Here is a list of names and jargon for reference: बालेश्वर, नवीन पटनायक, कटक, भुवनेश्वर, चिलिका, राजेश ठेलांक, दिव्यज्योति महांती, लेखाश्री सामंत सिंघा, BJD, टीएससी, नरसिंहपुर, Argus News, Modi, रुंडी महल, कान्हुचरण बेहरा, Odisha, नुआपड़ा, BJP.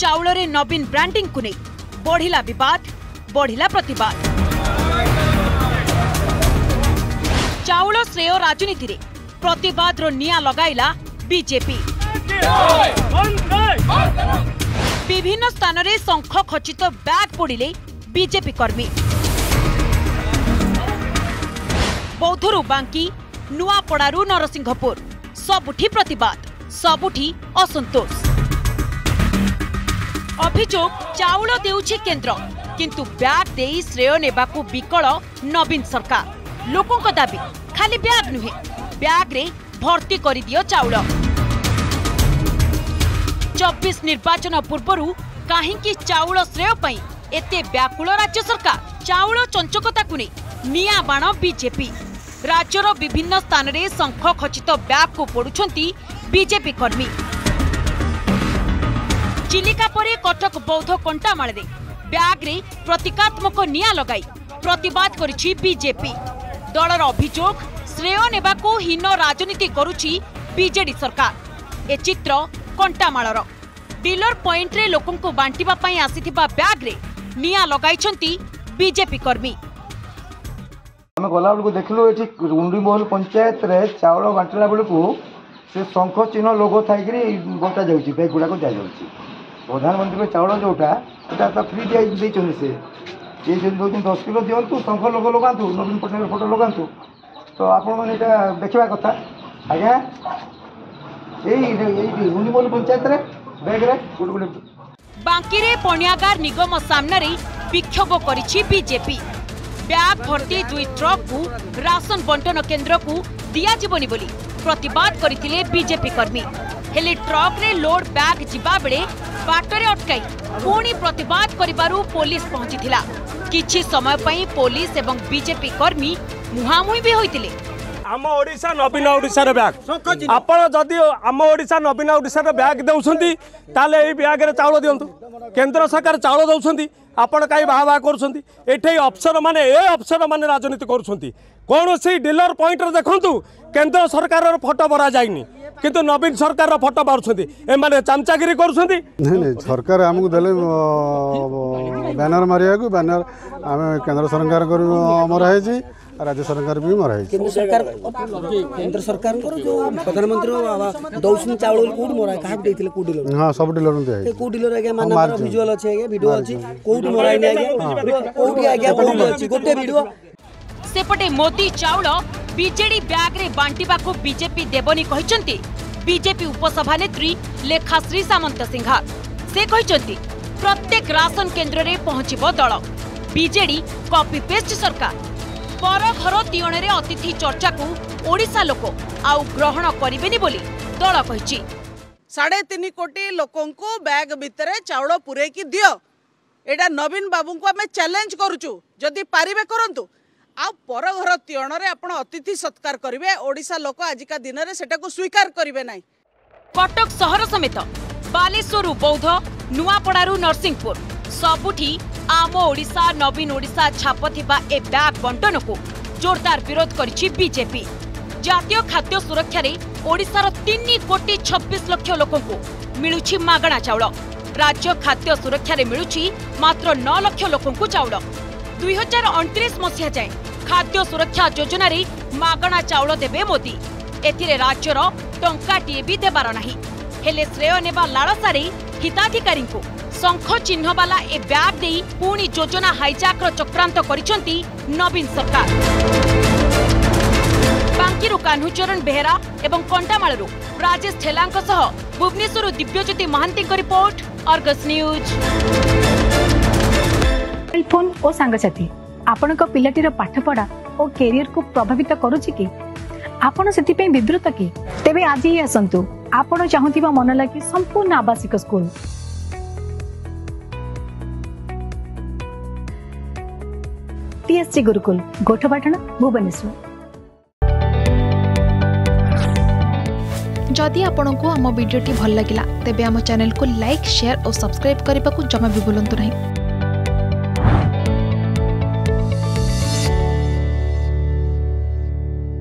चाउल रे नवीन ब्रांडिंग को नहीं बढ़िला विवाद, बढ़िला प्रतिवाद। चाउल श्रेय राजनीति रे प्रतिवाद रो निया लगाइला बीजेपी। विभिन्न स्थान रे शंख खचित बैग पोड़िले बीजेपी कर्मी। बौद्धरू बांकी, नुआपड़ारू नरसिंहपुर सबुठी प्रतिवाद, सबुठी असंतोष। अभियोग चाउल देउछि केंद्र, किंतु ब्याग देई श्रेय नेबाकू विकल नवीन सरकार। लोकंक दाबी खाली ब्याग नुहे, ब्याग रे भर्ती करि दियो चाउल। 24 निर्वाचन पूर्वरु काहेकि चाउल श्रेय पई एते व्याकुल राज्य सरकार। चाउल चंचकता को नहीं निया बाण बीजेपी। राज्यर विभिन्न स्थान रे शंख खचित ब्याग को पोडुछंती बीजेपी कर्मी। चिलिका परे कटक बौद्ध कंटामाल ब्याग रे प्रतिकात्मक निया लगाई प्रतिवाद करिछि बीजेपी। दलर अभियोग श्रेय नेबाकू हीन राजनीति करुछि बीजेडी सरकार। ए चित्र कंटामालर डीलर पॉइंट रे लोकंकु बांटिबा पई आसीथिबा ब्याग रे निया लगाइछंती बीजेपी कर्मी। हम गला बेलकू देखलु एठी रुंडी महल पंचायत रे चावल बांटला बेलकू से शंख चिन्ह लोगो थाइकरी बटा जाउछि, बैग गुडा को जा जाउछि। प्रधानमंत्री को चावल जोटा एटा फ्री दे चोनि से ये जो 10 किलो दियंतु शंख लोगो लगांतु नवीन पटनायक फोटो लगांतु। तो आपण माने एटा देखबा कथा आज्ञा एई रुंडी महल पंचायत रे बैग रे गुडगुडी बांकी रे पणियागार निगम सामने रे विक्षोभ करिछि बीजेपी। ब्याग भर्ती 2 ट्रक को राशन बंटन केंद्र को दिया जीवनी बोली प्रतिवाद करथिले बीजेपी कर्मी। हेले ट्रक रे लोड बैग जिबा बेले बाटरे अटकाई पुणी प्रतिवाद करिबारु पुलिस पहुंचीथिला। किछि समय पई पुलिस एवं बीजेपी कर्मी मुहामुही भी होइथिले। आम ओडिसा नवीन ओडिसा रे बैग आपण जदी आम ओडिसा नवीन ओडिसा रे बैग देउछंती ताले ए बैग रे चाउल दियंतु। केंद्र सरकार चाउल दउछंती, आपण काई बाहा करूछंती। एठै अफसर माने राजनीति करूछंती। कोनोसी डीलर पॉइंट रे देखंतु केंद्र सरकार रो फोटो भरा जाइनी, किंतु नवीन सरकार रो फोटो भरछंती। ए माने चमचागिरी करूछंती। नै सरकार हमकु देले बैनर मारिया को बैनर हम केंद्र सरकार को अमर है जी, राज्य सरकार भी मर है। केंद्र सरकार को जो प्रधानमंत्री दौसनी चावल कोड मराय काहे देथिले कोड डीलर। हां सब डीलर ने दे कोड डीलर आगे माने विजुअल अछि, आगे वीडियो अछि, कोड मराय नै आगे कोड आगे कोड अछि गोटे वीडियो। सेपटे मोदी चाउल बीजेडी ब्याग रे बांटिबा को बीजेपी देवनी कहिसेंती बीजेपी उपसभा नेत्री लेखाश्री सामंत सिंघा। से कहिसेंती प्रत्येक राशन केंद्र रे पहुंचबो दल। बीजेडी कॉपी पेस्ट सरकार। पर घर तिणे रे अतिथि चर्चा को ओडिसा लोक आउ ग्रहण करिबेनी बोली दल कहिछि। 3.5 कोटी लोकन को बैग भितरे चाउल पुरे की दियो, एडा नवीन बाबू को हमें चैलेंज करूछु। जदी पारिबे करंतु आ पर घर तियण रे आपण अतिथि सत्कार करिवे। ओडिसा लोक आजिका दिन रे सेटा को स्वीकार करिवे नाही। कटक शहर समेत बालेश्वरु बौद्ध, नुआपड़ारु नरसिंहपुर सबुठी आम ओडिसा नवीन ओडिसा छापथिबा ए बैग बंटन को जोरदार विरोध करिछि बीजेपी। जातीय खाद्य सुरक्षा रे ओडिसा रो 3 कोटी 26 लाख लोक को मिलुछि मागणा चाउल। राज्य खाद्य सुरक्षा रे मिलुछि मात्र 9 लाख लोक को चाउल। 2029 मसीहा जाए खाद्य सुरक्षा योजना रे मागणा चाउल देबे मोदी। एथिरे राज्यर टंकाटीए भी देबार नाही। हेले श्रेय नेबा लालसारे हिताधिकारी को शंख चिन्ह वाला ए ब्याग देई पुणी योजना हाइजैक रो चक्रांत करिसेंती नवीन सरकार। बांकीरु कान्हुचरण बेहरा एवं कंटामालू राजेश ठेलांक सह भुवनेश्वर दिव्यज्योति महांती को रिपोर्ट, अर्गस न्यूज। फोन और सांगसाथी आपण को पिलाटीर पाठपढ़ा और कैरियर को प्रभावित करूची कि आपण सेति पे विब्रत कि तेबे आज ही आसंतु आपण चाहूतिबा मन लागी संपूर्ण आवासिक स्कूल। टीएससी गुरुकुल गोठपाटण भुवनेश्वर। जदि आपंक आम भिडी भल लगा तेब आम चैनल को लाइक, शेयर और सब्सक्राइब करने को जमा भी भूलु ना।